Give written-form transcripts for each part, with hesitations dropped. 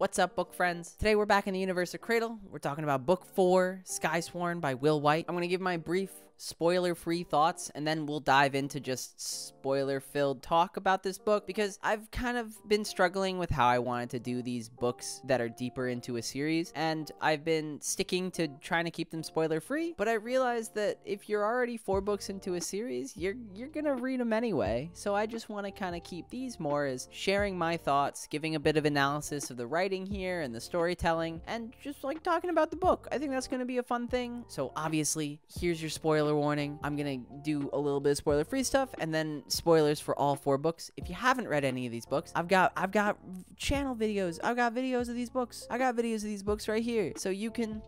What's up, book friends? Today we're back in the universe of Cradle. We're talking about book 4, Skysworn by Will Wight. I'm gonna give my brief spoiler-free thoughts, and then we'll dive into just spoiler-filled talk about this book, because I've kind of been struggling with how I wanted to do these books that are deeper into a series, and I've been sticking to trying to keep them spoiler-free, but I realized that if you're already 4 books into a series, you're gonna read them anyway, so I just want to kind of keep these more as sharing my thoughts, giving a bit of analysis of the writing here and the storytelling, and just like talking about the book. I think that's gonna be a fun thing. So obviously, here's your spoiler warning. I'm gonna do a little bit of spoiler free stuff and then spoilers for all 4 books. If you haven't read any of these books, I've got channel videos, I've got videos of these books, I got videos of these books right here, so you can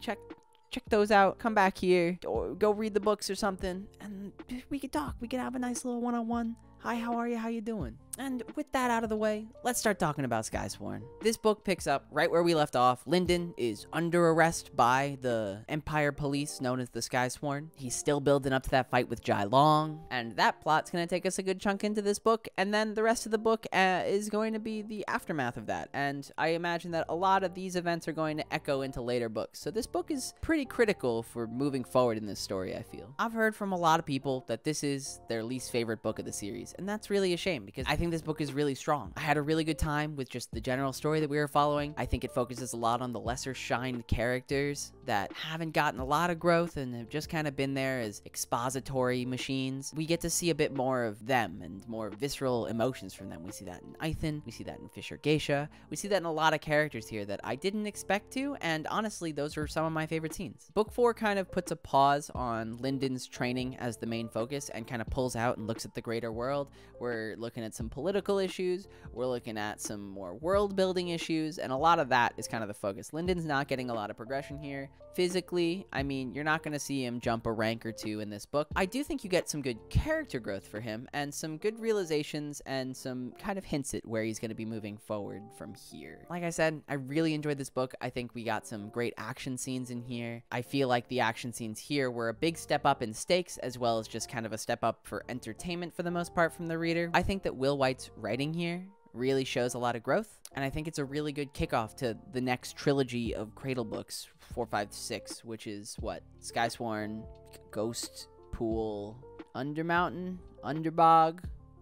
check those out, come back here or go read the books or something, and we could talk, we could have a nice little one-on-one. Hi, how are you? How you doing? And with that out of the way, let's start talking about Skysworn. This book picks up right where we left off. Lindon is under arrest by the Empire police known as the Skysworn. He's still building up to that fight with Jai Long, and that plot's going to take us a good chunk into this book, and then the rest of the book is going to be the aftermath of that, and I imagine that a lot of these events are going to echo into later books, so this book is pretty critical for moving forward in this story, I feel. I've heard from a lot of people that this is their least favorite book of the series, and that's really a shame because I think this book is really strong. I had a really good time with just the general story that we were following. I think it focuses a lot on the lesser shined characters that haven't gotten a lot of growth and have just kind of been there as expository machines. We get to see a bit more of them and more visceral emotions from them. We see that in Eithan. We see that in Fisher Geisha. We see that in a lot of characters here that I didn't expect to, and honestly, those are some of my favorite scenes. Book 4 kind of puts a pause on Lindon's training as the main focus and kind of pulls out and looks at the greater world. We're looking at some political issues, we're looking at some more world building issues, and a lot of that is kind of the focus. Lindon's not getting a lot of progression here. Physically, I mean, you're not going to see him jump a rank or 2 in this book. I do think you get some good character growth for him and some good realizations and some kind of hints at where he's going to be moving forward from here. Like I said, I really enjoyed this book. I think we got some great action scenes in here. I feel like the action scenes here were a big step up in stakes as well as just kind of a step up for entertainment for the most part from the reader. I think that Will Wight's writing here really shows a lot of growth, and I think it's a really good kickoff to the next trilogy of Cradle books, 4, 5, 6, which is what? Skysworn, Ghost Pool, Undermountain, Underbog,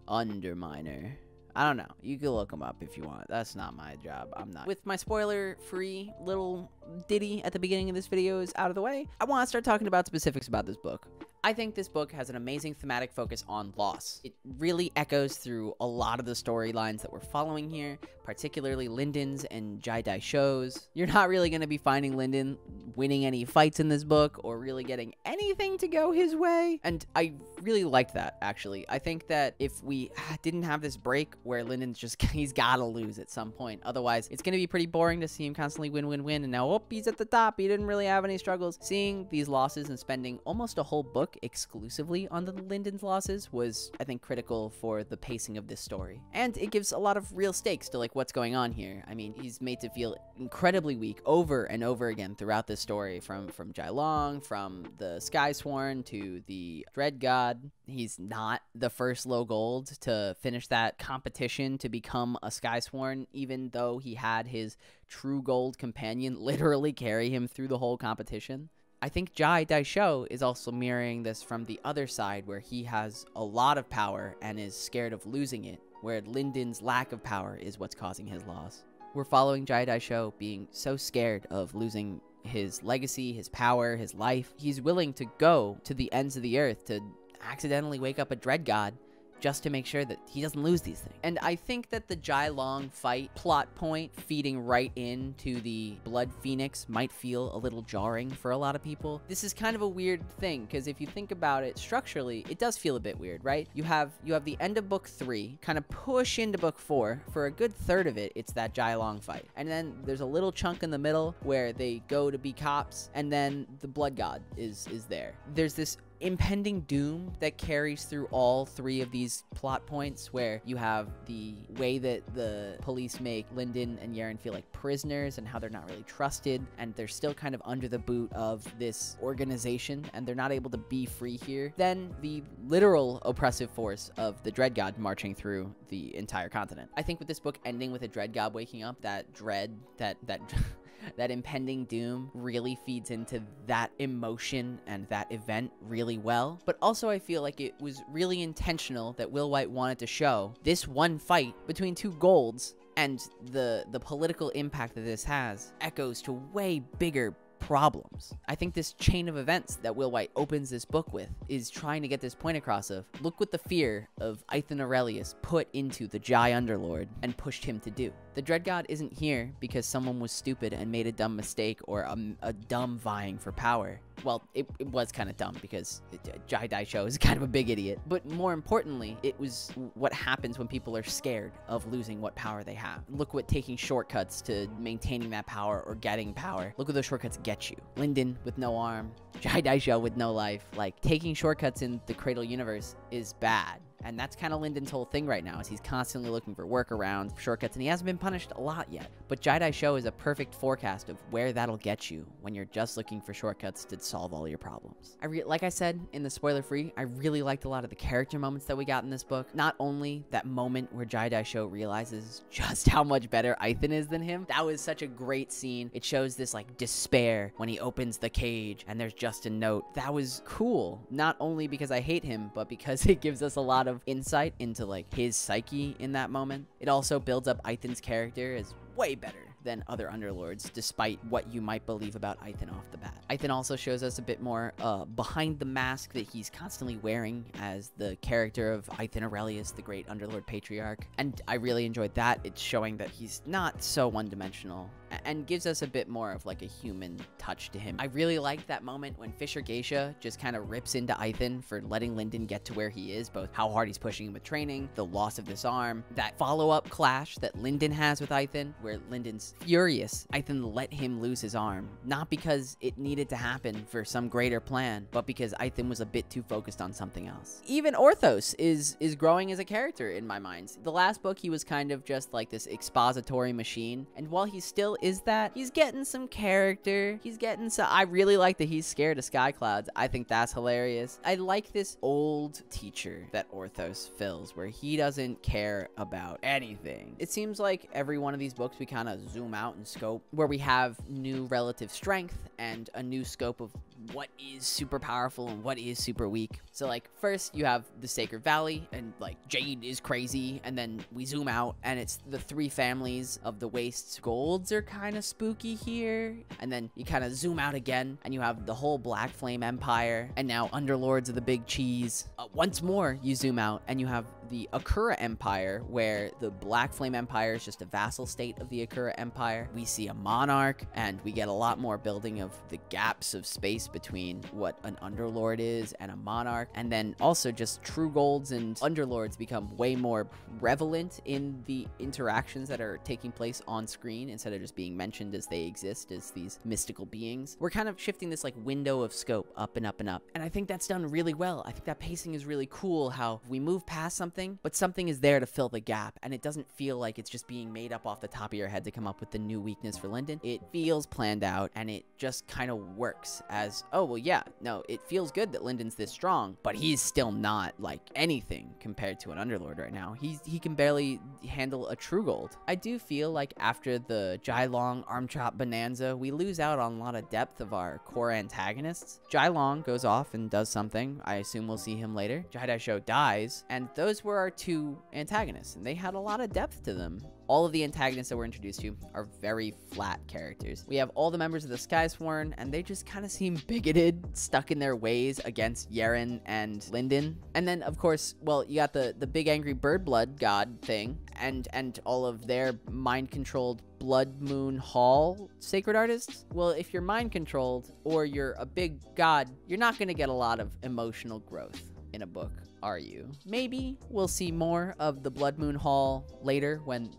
Underminer. I don't know. You can look them up if you want. That's not my job. I'm not. With my spoiler-free little ditty at the beginning of this video is out of the way, I want to start talking about specifics about this book. I think this book has an amazing thematic focus on loss. It really echoes through a lot of the storylines that we're following here, particularly Lindon's and Jai Daisho's. You're not really going to be finding Lindon winning any fights in this book or really getting anything to go his way. And I really liked that, actually. I think that if we didn't have this break where Lindon's just, he's got to lose at some point. Otherwise, it's going to be pretty boring to see him constantly win, win, win. And now, oh, he's at the top. He didn't really have any struggles. Seeing these losses and spending almost a whole book exclusively on the Lindon's losses was, I think, critical for the pacing of this story. And it gives a lot of real stakes to like what's going on here. I mean, he's made to feel incredibly weak over and over again throughout this story, from Jai Long, from the Skysworn to the Dread God. He's not the first low gold to finish that competition to become a Skysworn, even though he had his true gold companion literally carry him through the whole competition. I think Jai Daisho is also mirroring this from the other side, where he has a lot of power and is scared of losing it, where Lindon's lack of power is what's causing his loss. We're following Jai Daisho being so scared of losing his legacy, his power, his life. He's willing to go to the ends of the earth to accidentally wake up a dread god just to make sure that he doesn't lose these things. And I think that the Jai Long fight plot point feeding right into the Blood Phoenix might feel a little jarring for a lot of people. This is kind of a weird thing, because if you think about it structurally, it does feel a bit weird, right? You have the end of book 3, kind of push into book 4. For a good third of it, it's that Jai Long fight. And then there's a little chunk in the middle where they go to be cops, and then the Blood God is there. There's this impending doom that carries through all three of these plot points, where you have the way that the police make Lindon and Yaren feel like prisoners and how they're not really trusted, and they're still kind of under the boot of this organization and they're not able to be free here. Then the literal oppressive force of the Dread God marching through the entire continent. I think with this book ending with a Dread God waking up, that dread, that impending doom really feeds into that emotion and that event really well. But also I feel like it was really intentional that Will Wight wanted to show this one fight between two golds and the political impact that this has echoes to way bigger problems. I think this chain of events that Will Wight opens this book with is trying to get this point across of, look what the fear of Eithan Arelius put into the Jai Underlord and pushed him to do. The Dread God isn't here because someone was stupid and made a dumb mistake or a dumb vying for power. Well, it was kind of dumb because Jai Daisho is kind of a big idiot. But more importantly, it was what happens when people are scared of losing what power they have. Look what taking shortcuts to maintaining that power or getting power. Look what those shortcuts get you. Lindon with no arm, Jai Daisho with no life. Like, taking shortcuts in the Cradle universe is bad. And that's kind of Lindon's whole thing right now, is he's constantly looking for workarounds, shortcuts, and he hasn't been punished a lot yet. But Jai Daisho is a perfect forecast of where that'll get you when you're just looking for shortcuts to solve all your problems. Like I said in the spoiler-free, I really liked a lot of the character moments that we got in this book. Not only that moment where Jai Daisho realizes just how much better Eithan is than him. That was such a great scene. It shows this, like, despair when he opens the cage and there's just a note. That was cool, not only because I hate him, but because it gives us a lot of insight into, like, his psyche in that moment. It also builds up Eithan's character as way better than other underlords, despite what you might believe about Eithan off the bat. Eithan also shows us a bit more behind the mask that he's constantly wearing as the character of Eithan Arelius, the great underlord patriarch. And I really enjoyed that. It's showing that he's not so one-dimensional and gives us a bit more of, like, a human touch to him. I really liked that moment when Fisher Geisha just kind of rips into Eithan for letting Lindon get to where he is, both how hard he's pushing him with training, the loss of this arm, that follow-up clash that Lindon has with Eithan, where Lindon's furious. Eithan let him lose his arm, not because it needed to happen for some greater plan, but because Eithan was a bit too focused on something else. Even Orthos is growing as a character in my mind. The last book, he was kind of just like this expository machine, and while he's still is that, he's getting some character. He's getting some. I really like that he's scared of sky clouds. I think that's hilarious. I like this old teacher that Orthos fills, where he doesn't care about anything. It seems like every one of these books we kind of zoom out and scope, where we have new relative strength and a new scope of what is super powerful and what is super weak. So, like, first you have the Sacred Valley, and, like, Jade is crazy, and then we zoom out and it's the three families of the Wastes. Golds are kind of spooky here, and then you kind of zoom out again and you have the whole Black Flame Empire, and now Underlords of the Big Cheese. Once more you zoom out and you have the Akura Empire, where the Black Flame Empire is just a vassal state of the Akura Empire. We see a monarch, and we get a lot more building of the gaps of space between what an underlord is and a monarch. And then also just true golds and underlords become way more prevalent in the interactions that are taking place on screen, instead of just being mentioned as they exist as these mystical beings. We're kind of shifting this, like, window of scope up and up and up, and I think that's done really well. I think that pacing is really cool, how we move past something, but something is there to fill the gap, and it doesn't feel like it's just being made up off the top of your head to come up with the new weakness for Lindon. It feels planned out, and it just kind of works as, oh, well, yeah, no, it feels good that Lindon's this strong, but he's still not, like, anything compared to an underlord right now. He can barely handle a true gold. I do feel like after the Jai Long arm chop bonanza, we lose out on a lot of depth of our core antagonists. Jai Long goes off and does something. I assume we'll see him later. Jai Daisho dies, and those were our two antagonists, and they had a lot of depth to them. All of the antagonists that we're introduced to are very flat characters. We have all the members of the Skysworn, and they just kind of seem bigoted, stuck in their ways against Yaren and Lindon. And then, of course, well, you got the big angry bird blood god thing, and all of their mind-controlled Blood Moon Hall sacred artists. Well, if you're mind-controlled or you're a big god, you're not going to get a lot of emotional growth in a book. are you? Maybe we'll see more of the Blood Moon Hall later when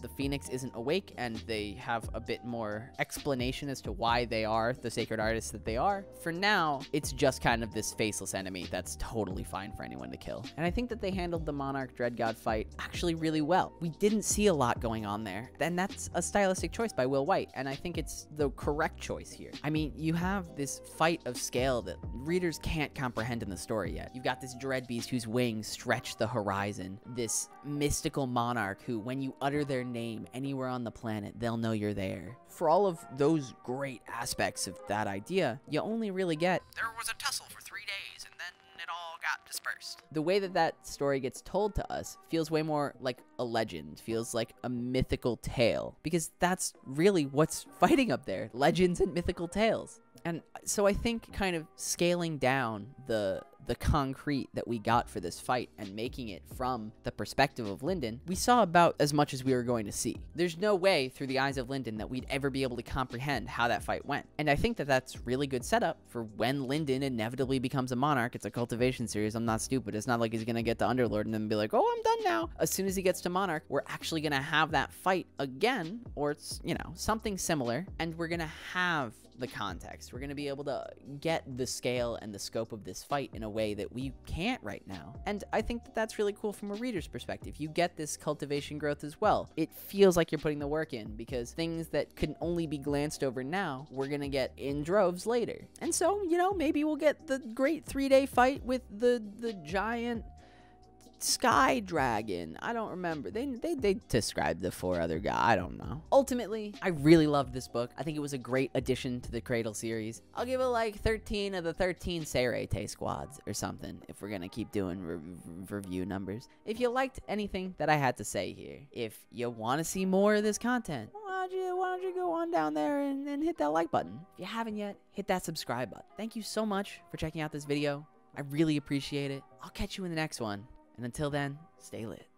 the Phoenix isn't awake and they have a bit more explanation as to why they are the sacred artists that they are. For now, it's just kind of this faceless enemy that's totally fine for anyone to kill. And I think that they handled the Monarch Dreadgod fight actually really well. We didn't see a lot going on there. And that's a stylistic choice by Will Wight, and I think it's the correct choice here. I mean, you have this fight of scale that readers can't comprehend in the story yet. You've got this dread beast whose wings stretch the horizon, this mystical monarch who, when you utter their name anywhere on the planet, they'll know you're there. For all of those great aspects of that idea, you only really get, there was a tussle for 3 days and then it all got dispersed. The way that that story gets told to us feels way more like a legend, feels like a mythical tale, because that's really what's fighting up there, legends and mythical tales. And so I think kind of scaling down the concrete that we got for this fight and making it from the perspective of Lindon, we saw about as much as we were going to see. There's no way through the eyes of Lindon that we'd ever be able to comprehend how that fight went. And I think that that's really good setup for when Lindon inevitably becomes a monarch. It's a cultivation series. I'm not stupid. It's not like he's going to get to Underlord and then be like, oh, I'm done now. As soon as he gets to monarch, we're actually going to have that fight again, or it's, you know, something similar. And we're going to have the context. We're going to be able to get the scale and the scope of this fight in a way that we can't right now. And I think that that's really cool from a reader's perspective. You get this cultivation growth as well. It feels like you're putting the work in, because things that can only be glanced over now, we're going to get in droves later. And so, you know, maybe we'll get the great 3-day fight with the giant sky dragon. I don't remember. They described the 4 other guys. I don't know. Ultimately, I really loved this book. I think it was a great addition to the Cradle series. I'll give it like 13 of the 13 Seirete squads or something, if we're gonna keep doing review numbers. If you liked anything that I had to say here, if you want to see more of this content, why don't you go on down there and hit that like button. If you haven't yet, hit that subscribe button. Thank you so much for checking out this video. I really appreciate it. I'll catch you in the next one. And until then, stay lit.